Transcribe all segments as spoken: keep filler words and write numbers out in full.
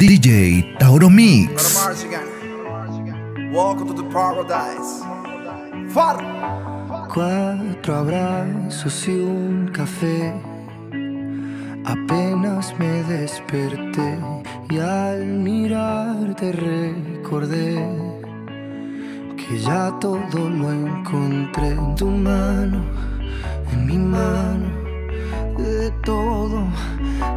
D J Tauromix. Welcome to the paradise. Far. Cuatro abrazos y un café. Apenas me desperté y al mirarte recordé que ya todo lo encontré en tu mano, en mi mano. De todo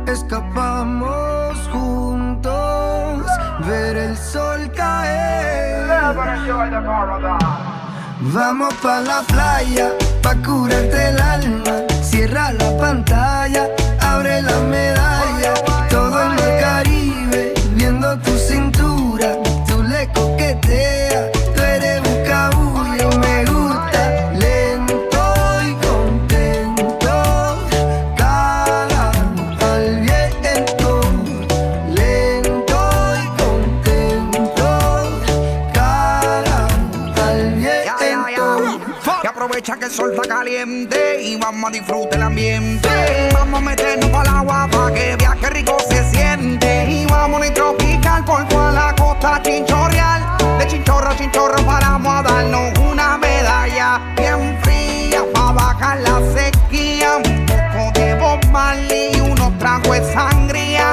escapamos juntos, ver el sol caer. Vamos pa' la playa, pa' curarte el alma. Cierra la pantalla, abre la medalla. Todo en el Caribe, viendo tu cintura. Tú le coqueteas, tú eres un cabullo. Me gusta lento y contento, cara al viento. Lento y contento, cara al viento. Y aprovecha que el sol está caliente y vamos a disfrutar el ambiente. Vamos a meternos pa'l agua pa' que veas qué rico se siente. Y vámonos a tropical por toda la costa chinchorreal. De chinchorro a chinchorro paramos a darnos una medalla bien fría pa' bajar la sequía. Un poco de Bob Marley y unos tragos de sangría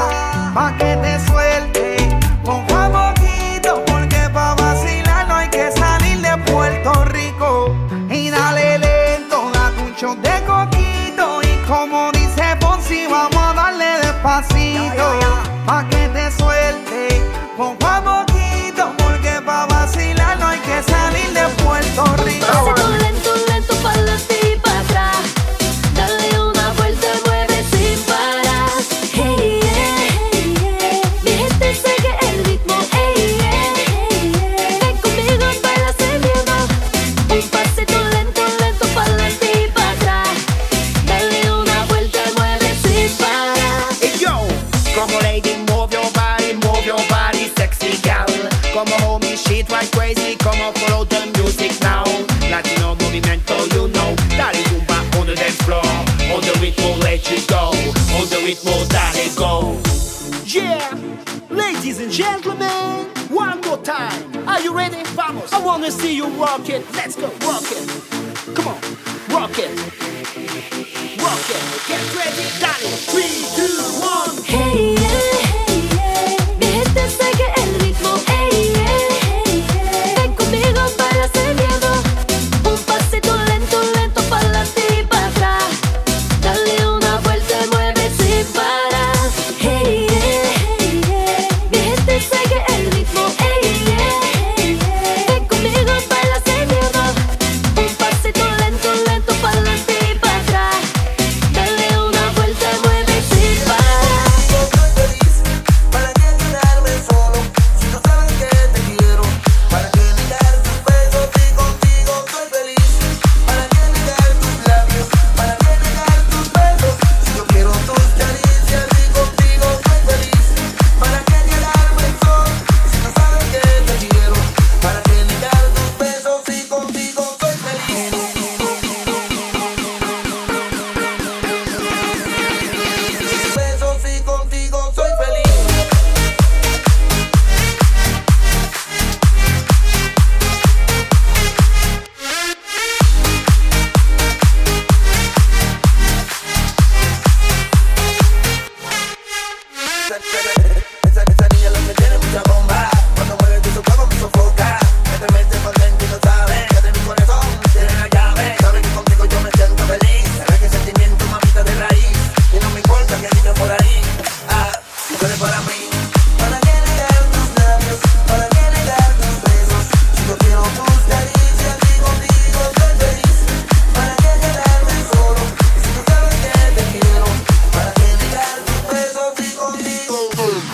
pa' que te suelte poco a poquito, porque pa' vacilar no hay que salir de Puerto Rico. Y dale lento, date un shot de coquito y como dice Ponzi, vamos a darle despacito pa' que te suelte poco a poquito, porque pa' vacilar no hay que salir de Puerto Rico. Pásalo lento, lento pa' adelante y pa' atrás. Dale una vuelta, mueve sin parar. Hey, yeah, yeah. Mi gente sigue el ritmo. Hey, yeah, yeah. Ven conmigo y baila seguro. Un pasito lento, lento pa' adelante y pa' atrás. Dale una vuelta, mueve sin parar. Y yo, como lady, move your body, move your body, sexy gal. Como homie, shit, right crazy, como follow the music now. Latino movimiento, you know. Dale zumba on the dance floor. On the rhythm, let you go. On the rhythm, dale go. Yeah, ladies and gentlemen, one more time. Are you ready? Vamos. I wanna see you rock it. Let's go, rock it. Come on, rock it, rock it. Get ready, dale. Three, two, one. Hey, yeah, hey, yeah. Mi gente sigue el ritmo. Hey, yeah, hey, yeah. Ven conmigo para hacer miedo. Un pasito lento, lento para adelante y para atrás. Dale una vuelta, mueve sin parar. Hey, yeah, hey, yeah. Mi gente sigue el ritmo. Hey, yeah, hey, yeah. Ven conmigo para hacer miedo. Un pasito lento, lento para adelante y para atrás. Dale una vuelta, mueve sin parar. Para que tirarme solo, si tú sabes que te quiero. Para que mirar tus besos y contigo soy feliz. Para que mirar tus labios, para que mirar tus besos. Si yo quiero tus caricias y contigo soy feliz. Para que tirarme solo, si tú sabes que te quiero. Para que mirar tus besos y contigo soy feliz. Tus besos y contigo soy feliz. Esa, esa, esa niña lo que tiene mucha bomba. Cuando mueve tu cuerpo me sofoca. Me te metes pa' dentro y no sabes que de mi corazón tiene la llave. Sabes que contigo yo me siento feliz. Sabes que el sentimiento mamita de raíz y no me importa que digan por ahí. Ah, tú eres para mí. Para que negar tus labios, para que negar tus besos. Si yo quiero tus caricias y contigo soy feliz. Para que quedarme solo, si tú sabes que te quiero. Para que negar tus besos y contigo soy feliz. Besos y contigo soy feliz.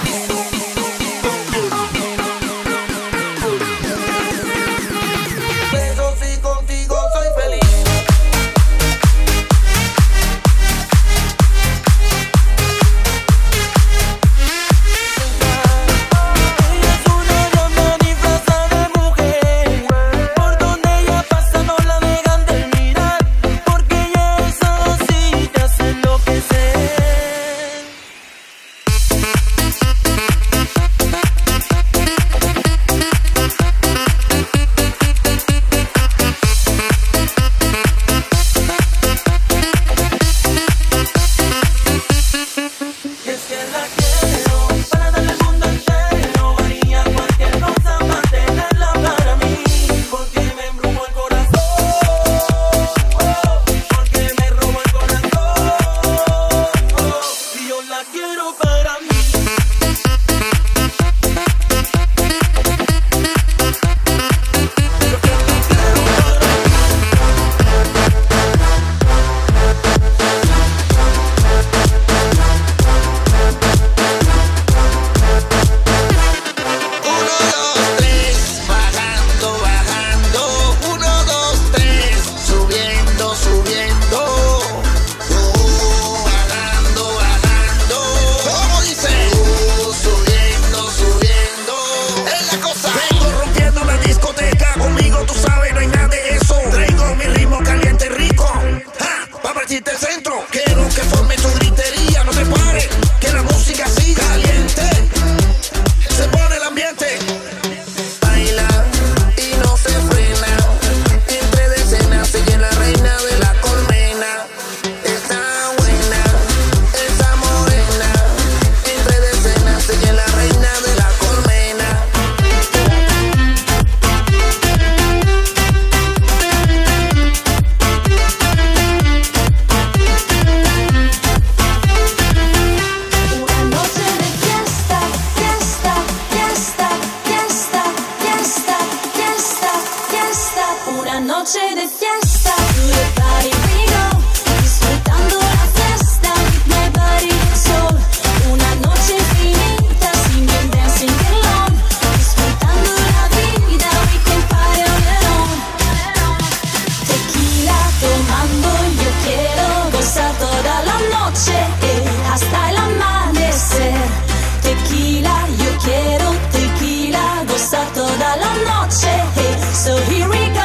Toda la noche, so here we go.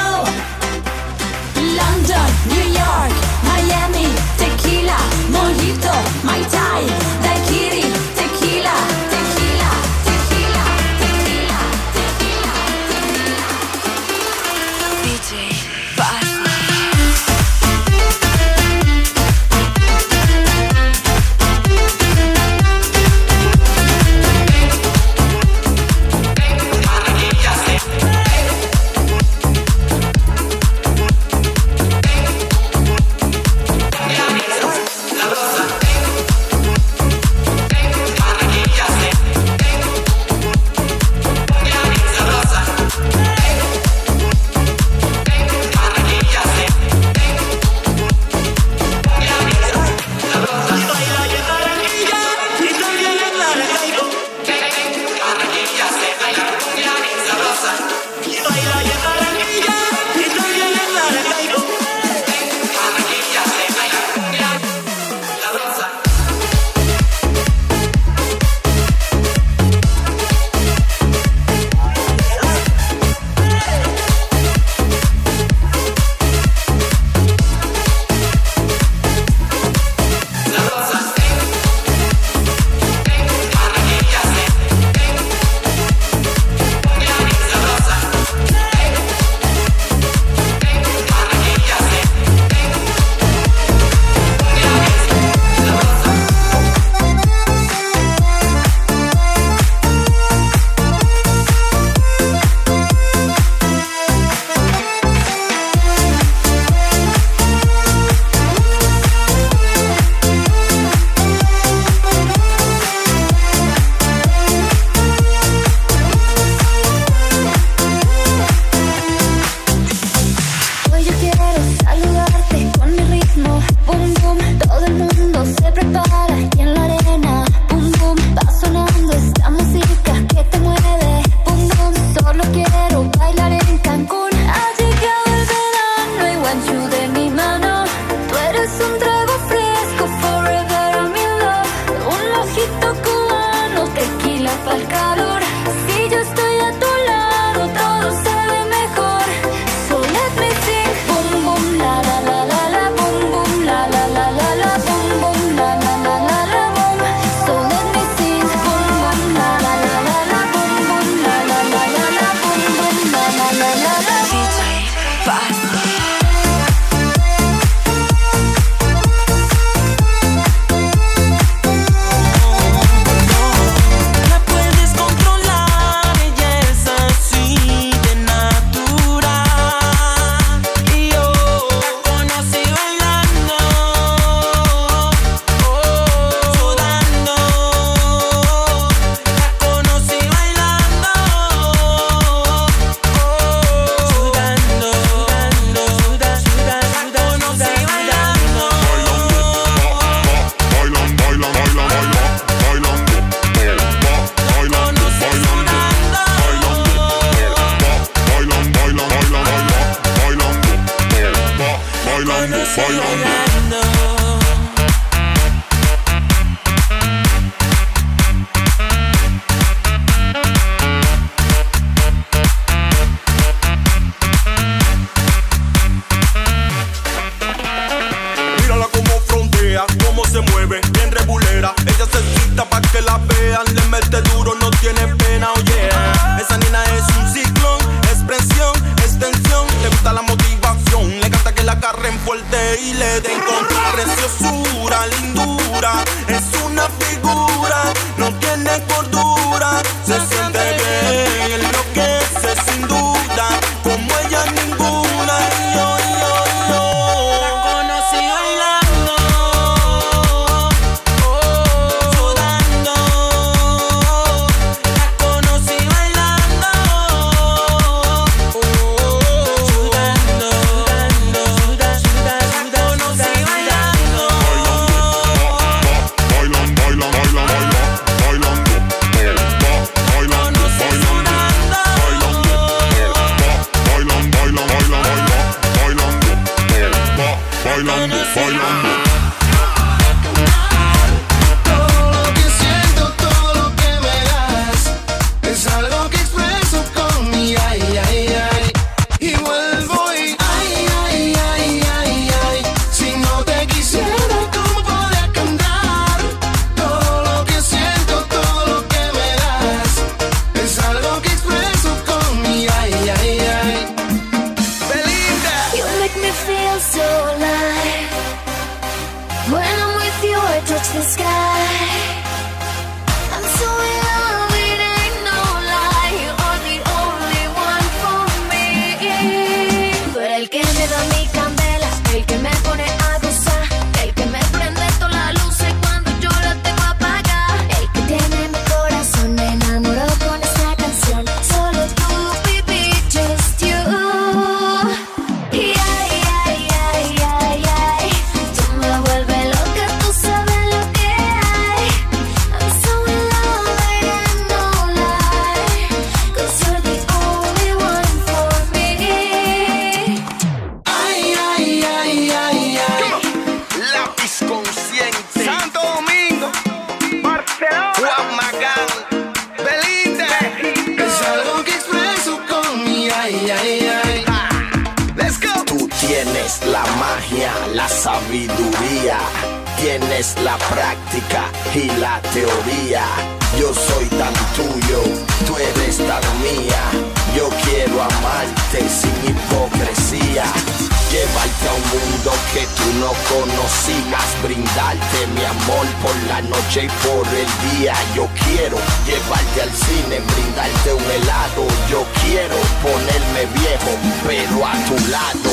Pero a tu lado.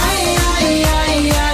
Ay, ay, ay, ay.